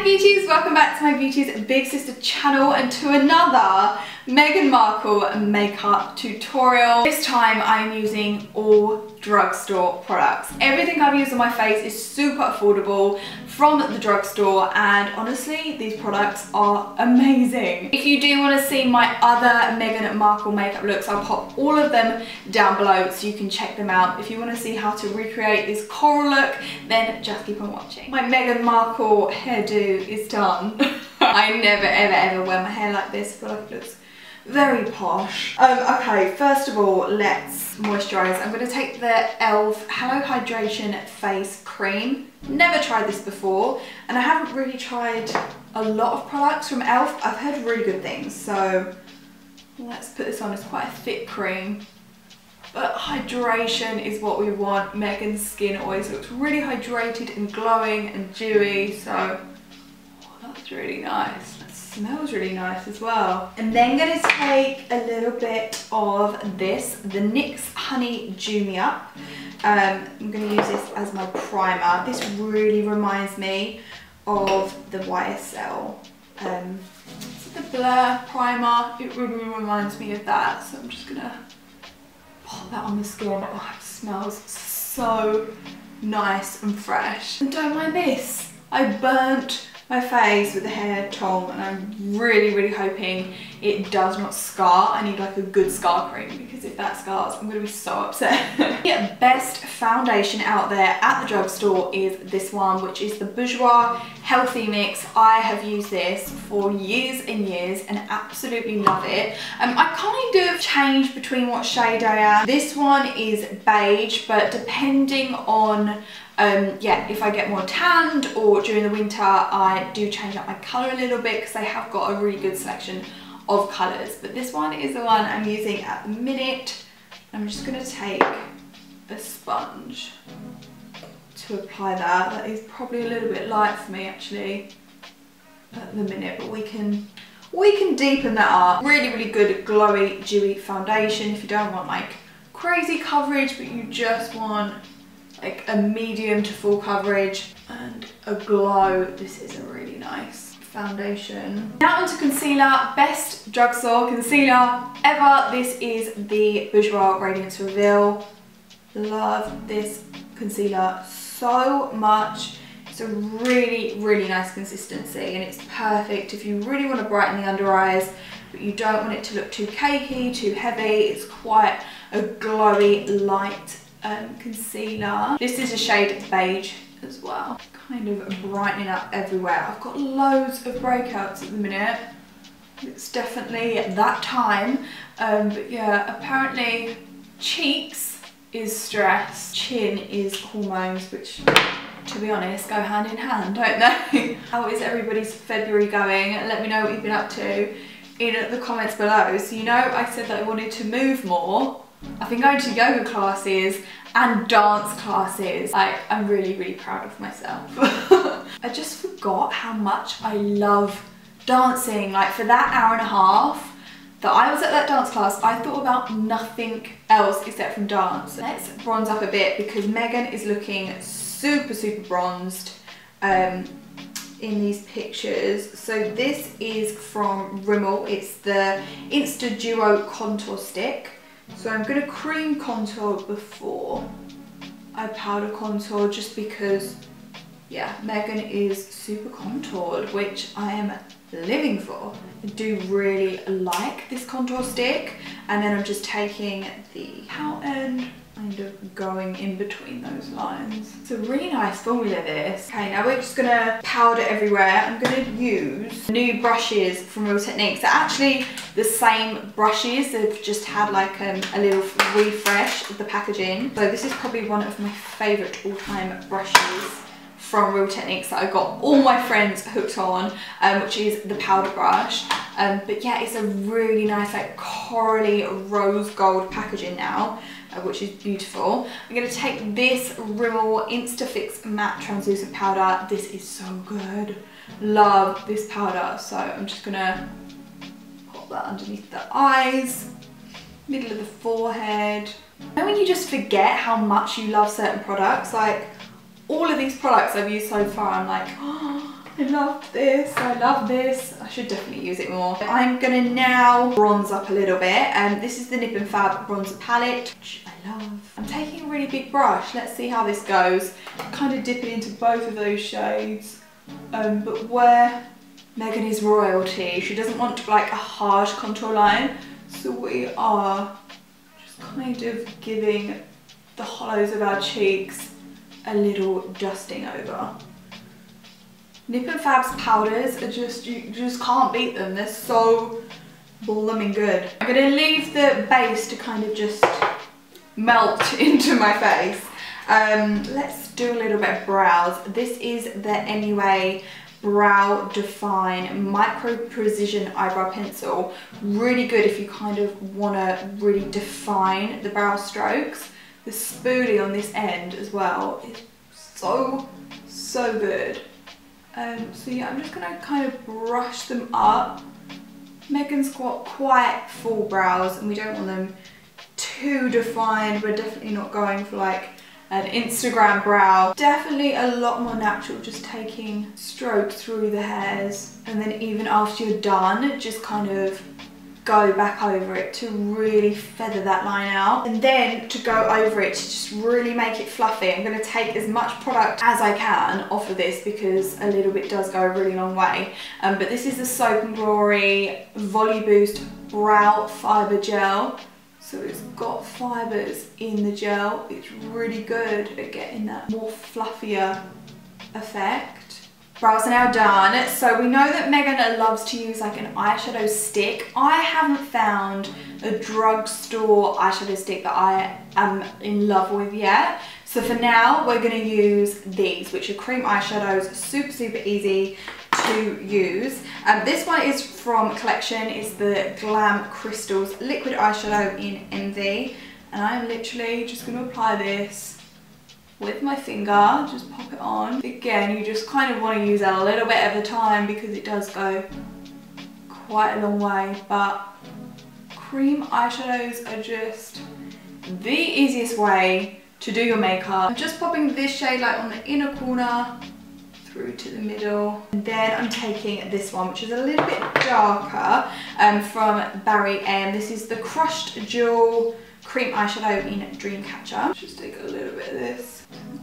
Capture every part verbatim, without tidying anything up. Hi beauties, welcome back to my Beauty's Big Sister channel and to another Meghan Markle makeup tutorial. This time I'm using all drugstore products. Everything I've used on my face is super affordable from the drugstore, and honestly these products are amazing. If you do want to see my other Meghan Markle makeup looks, I'll pop all of them down below so you can check them out. If you want to see how to recreate this coral look, then just keep on watching. My Meghan Markle hairdo is done. I never ever ever wear my hair like this. I feel like it looks very posh. Um, okay, first of all, let's moisturise. I'm going to take the Elf Hello Hydration Face Cream. Never tried this before, and I haven't really tried a lot of products from Elf. I've heard really good things, so let's put this on. It's quite a thick cream, but hydration is what we want. Meghan's skin always looks really hydrated and glowing and dewy, so oh, that's really nice. Smells really nice as well. And then going to take a little bit of this, the NYX Honey Dew Me Up. Um, I'm going to use this as my primer. This really reminds me of the Y S L. Um, the Blur primer, it really reminds me of that. So I'm just going to pop that on the skin. Oh, it smells so nice and fresh. And don't mind this, I burnt my face with a hair towel, and I'm really really hoping it does not scar. I need like a good scar cream, because if that scars I'm gonna be so upset. Yeah, best foundation out there at the drugstore is this one, which is the Bourjois Healthy Mix. I have used this for years and years and absolutely love it. Um, I kind of change between what shade I am. This one is beige, but depending on Um, yeah, if I get more tanned or during the winter, I do change up my colour a little bit, because they have got a really good selection of colours. But this one is the one I'm using at the minute. I'm just going to take a sponge to apply that. That is probably a little bit light for me actually at the minute, but we can we can deepen that up. Really, really good glowy, dewy foundation if you don't want like crazy coverage, but you just want like a medium to full coverage and a glow. This is a really nice foundation. Now onto concealer. Best drugstore concealer ever. This is the Bourjois Radiance Reveal. Love this concealer so much. It's a really, really nice consistency, and it's perfect if you really want to brighten the under eyes, but you don't want it to look too cakey, too heavy. It's quite a glowy, light Um, concealer. This is a shade beige as well, kind of brightening up everywhere. I've got loads of breakouts at the minute. It's definitely that time. Um, but yeah, apparently cheeks is stress, chin is hormones, which to be honest go hand in hand, don't they? How is everybody's February going? Let me know what you've been up to in the comments below. So you know I said that I wanted to move more. I've been going to yoga classes and dance classes. Like, I'm really, really proud of myself. I just forgot how much I love dancing. Like, for that hour and a half that I was at that dance class, I thought about nothing else except from dance. Let's bronze up a bit, because Meghan is looking super, super bronzed um, in these pictures. So this is from Rimmel. It's the Insta Duo Contour Stick. So I'm going to cream contour before I powder contour, just because, yeah, Meghan is super contoured, which I am living for. I do really like this contour stick, and then I'm just taking the out end, kind of going in between those lines. It's a really nice formula, this. Okay, now we're just going to powder everywhere. I'm going to use new brushes from Real Techniques. They're actually the same brushes, they've just had like um, a little refresh of the packaging. So this is probably one of my favourite all-time brushes from Real Techniques that I got all my friends hooked on, um, which is the powder brush. Um, but yeah, it's a really nice like corally rose gold packaging now, Uh, which is beautiful. I'm going to take this Rimmel Instafix Matte Translucent Powder. This is so good. Love this powder. So I'm just going to pop that underneath the eyes, middle of the forehead. And when you just forget how much you love certain products, like all of these products I've used so far, I'm like, oh, I love this, I love this. I should definitely use it more. I'm gonna now bronze up a little bit, and um, this is the Nip and Fab bronzer palette, which I love. I'm taking a really big brush, let's see how this goes. Kind of dipping into both of those shades, um, but where Meghan is royalty, she doesn't want like a hard contour line, so we are just kind of giving the hollows of our cheeks a little dusting over. Nip and Fab's powders are just, you just can't beat them. They're so blooming good. I'm gonna leave the base to kind of just melt into my face. Um, let's do a little bit of brows. This is the Anyway Brow Define Micro Precision Eyebrow Pencil. Really good if you kind of wanna really define the brow strokes. The spoolie on this end as well is so, so good. Um, so yeah, I'm just going to kind of brush them up. Meghan's got quite full brows and we don't want them too defined. We're definitely not going for like an Instagram brow. Definitely a lot more natural, just taking stroke through the hairs. And then even after you're done, just kind of go back over it to really feather that line out. And then to go over it, to just really make it fluffy, I'm going to take as much product as I can off of this because a little bit does go a really long way. Um, but this is the Soap and Glory Volley Boost Brow Fibre Gel. So it's got fibres in the gel. It's really good at getting that more fluffier effect. Brows are now done. So we know that Meghan loves to use like an eyeshadow stick. I haven't found a drugstore eyeshadow stick that I am in love with yet. So for now, we're gonna use these, which are cream eyeshadows, super, super easy to use. And um, this one is from Collection. It's the Glam Crystals Liquid Eyeshadow in Envy. And I'm literally just gonna apply this with my finger, just pop it on. Again, you just kind of want to use that a little bit at a time because it does go quite a long way, but cream eyeshadows are just the easiest way to do your makeup. I'm just popping this shade like on the inner corner through to the middle. And then I'm taking this one, which is a little bit darker, um, from Barry M. This is the Crushed Jewel Cream Eyeshadow in Dreamcatcher. Just take a little bit of this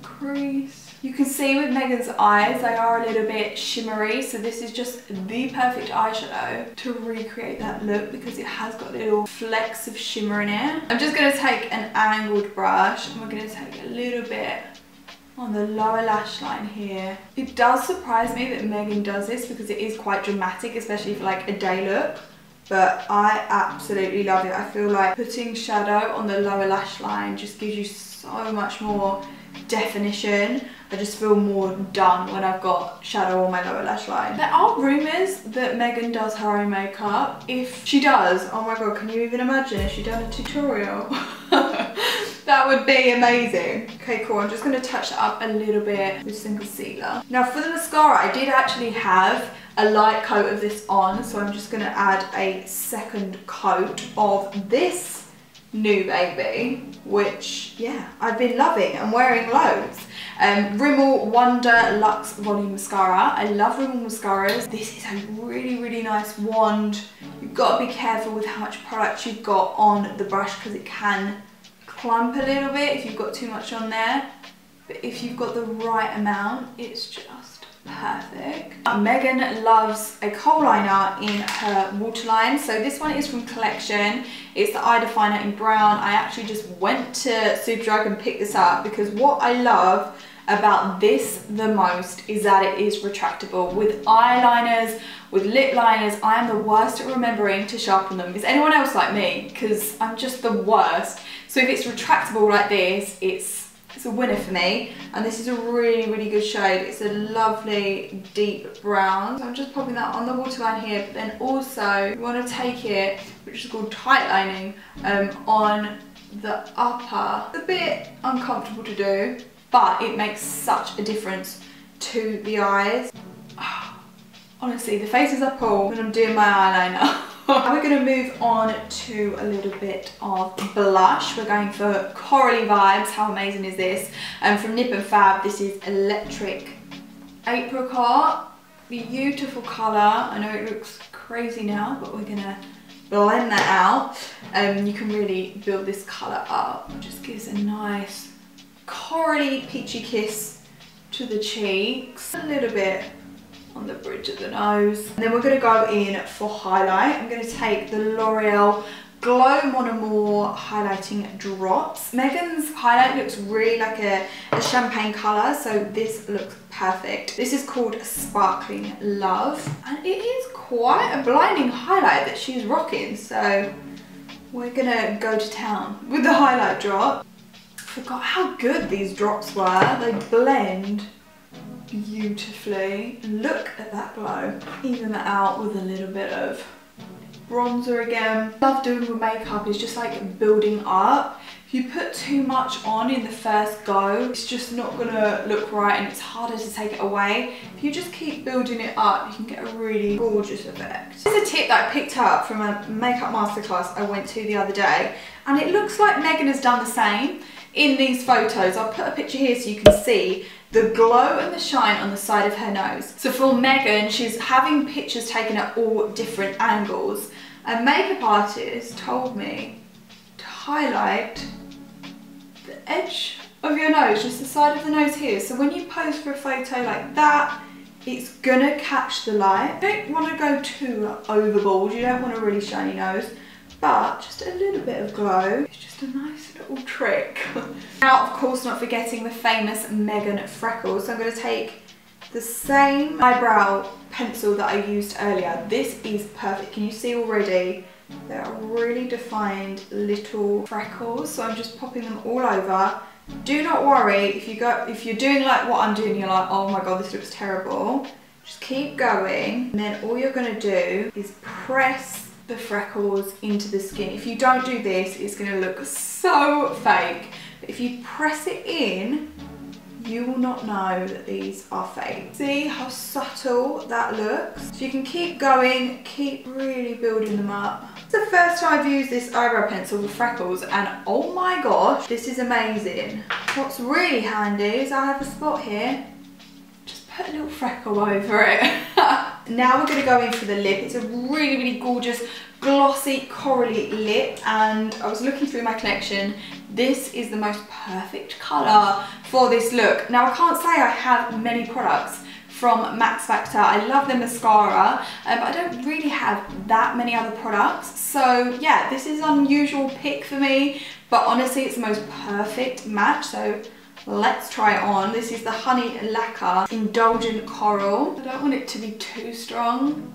crease. You can see with Meghan's eyes, they are a little bit shimmery, so this is just the perfect eyeshadow to recreate that look because it has got little flecks of shimmer in it. I'm just gonna take an angled brush and we're gonna take a little bit on the lower lash line here. It does surprise me that Meghan does this because it is quite dramatic, especially for like a day look. But I absolutely love it. I feel like putting shadow on the lower lash line just gives you so much more definition. I just feel more done when I've got shadow on my lower lash line. There are rumours that Meghan does her own makeup. If she does, oh my god, can you even imagine if she done a tutorial? That would be amazing. Okay, cool. I'm just going to touch that up a little bit with some concealer. Now for the mascara, I did actually have a light coat of this on, so I'm just going to add a second coat of this new baby, which, yeah, I've been loving and wearing loads. Um, Rimmel Wonder Luxe Volume Mascara. I love Rimmel mascaras. This is a really, really nice wand. You've got to be careful with how much product you've got on the brush because it can clump a little bit if you've got too much on there, but if you've got the right amount, it's just perfect. Meghan loves a kohl liner in her waterline, so this one is from Collection. It's the Eye Definer in brown. I actually just went to Superdrug and picked this up because what I love about this the most is that it is retractable. With eyeliners, with lip liners, I am the worst at remembering to sharpen them. Is anyone else like me? Because I'm just the worst. So if it's retractable like this, it's it's a winner for me. And this is a really, really good shade. It's a lovely deep brown. So I'm just popping that on the waterline here, but then also you want to take it, which is called tight lining, um, on the upper. It's a bit uncomfortable to do, but it makes such a difference to the eyes. Oh, honestly, the faces are cool when I'm doing my eyeliner. Now we're going to move on to a little bit of blush. We're going for corally vibes. How amazing is this? And um, from Nip and Fab, this is Electric Apricot. beautiful colour. I know it looks crazy now, but we're gonna blend that out. Um, you can really build this colour up. It just gives a nice corally peachy kiss to the cheeks, a little bit on the bridge of the nose. And then we're gonna go in for highlight. I'm gonna take the L'Oreal Glow Monomore highlighting drops. Meghan's highlight looks really like a, a champagne colour, so this looks perfect. This is called Sparkling Love, and it is quite a blinding highlight that she's rocking, so we're gonna go to town with the highlight drop. I forgot how good these drops were. They blend beautifully. Look at that glow. Even that out with a little bit of bronzer again. What I love doing with makeup is just like building up. If you put too much on in the first go, it's just not gonna look right and it's harder to take it away. If you just keep building it up, you can get a really gorgeous effect. This is a tip that I picked up from a makeup masterclass I went to the other day, and it looks like Meghan has done the same in these photos. I'll put a picture here so you can see the glow and the shine on the side of her nose. So for Meghan, she's having pictures taken at all different angles. A makeup artist told me to highlight the edge of your nose, just the side of the nose here. So when you pose for a photo like that, it's gonna catch the light. You don't wanna go too overboard, you don't want a really shiny nose, but just a little bit of glow. It's just a nice little trick. Now, of course, not forgetting the famous Meghan freckles. So I'm gonna take the same eyebrow pencil that I used earlier. This is perfect. Can you see already? There are really defined little freckles. So I'm just popping them all over. Do not worry if you go, if you're doing like what I'm doing, you're like, oh my God, this looks terrible. Just keep going. And then all you're gonna do is press the freckles into the skin. If you don't do this, it's gonna look so fake. But if you press it in, you will not know that these are fake. See how subtle that looks? So you can keep going, keep really building them up. It's the first time I've used this eyebrow pencil with freckles, and oh my gosh, this is amazing. What's really handy is I have a spot here, just put a little freckle over it. Now we're going to go in for the lip. It's a really, really gorgeous, glossy, corally lip, and I was looking through my collection. This is the most perfect colour for this look. Now, I can't say I have many products from Max Factor. I love their mascara, um, but I don't really have that many other products. So, yeah, this is an unusual pick for me, but honestly, it's the most perfect match. So let's try it on. This is the Honey Lacquer Indulgent Coral. I don't want it to be too strong.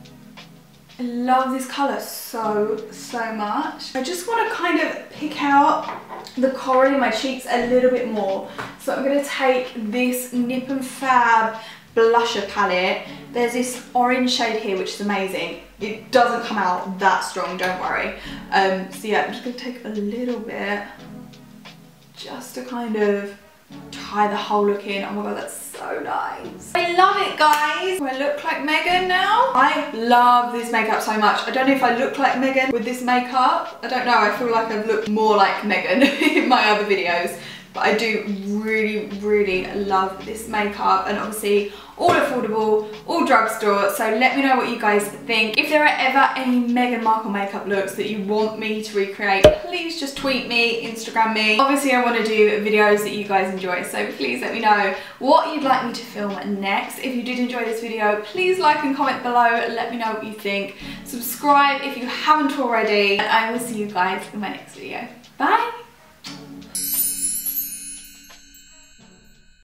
I love this colour so, so much. I just want to kind of pick out the coral in my cheeks a little bit more. So I'm going to take this Nip and Fab blusher palette. There's this orange shade here, which is amazing. It doesn't come out that strong, don't worry. Um, so yeah, I'm just going to take a little bit just to kind of tie the whole look in. Oh my God, that's so nice. I love it, guys. Do I look like Meghan now? I love this makeup so much. I don't know if I look like Meghan with this makeup. I don't know. I feel like I've looked more like Meghan in my other videos. But I do really, really love this makeup, and obviously all affordable, all drugstore. So let me know what you guys think. If there are ever any Meghan Markle makeup looks that you want me to recreate, please just tweet me, Instagram me. Obviously I want to do videos that you guys enjoy, so please let me know what you'd like me to film next. If you did enjoy this video, please like and comment below. Let me know what you think. Subscribe if you haven't already, and I will see you guys in my next video. Bye!